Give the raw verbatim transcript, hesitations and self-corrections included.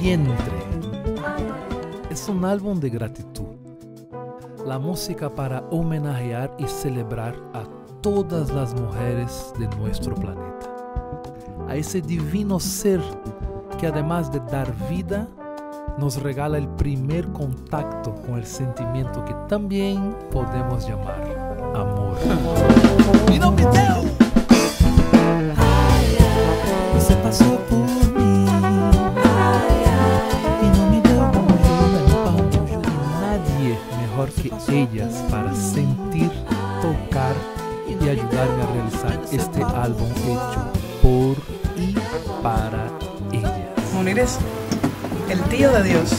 Vientre es un álbum de gratitud, la música para homenajear y celebrar a todas las mujeres de nuestro planeta, a ese divino ser que además de dar vida, nos regala el primer contacto con el sentimiento que también podemos llamar amor. ¡Mi nombre es Teo! Você passou por mí y no me dio conmigo. Nadie mejor que ellas para sentir, tocar y ayudarme a realizar este álbum hecho por y para ellas. Eres el tío de Dios.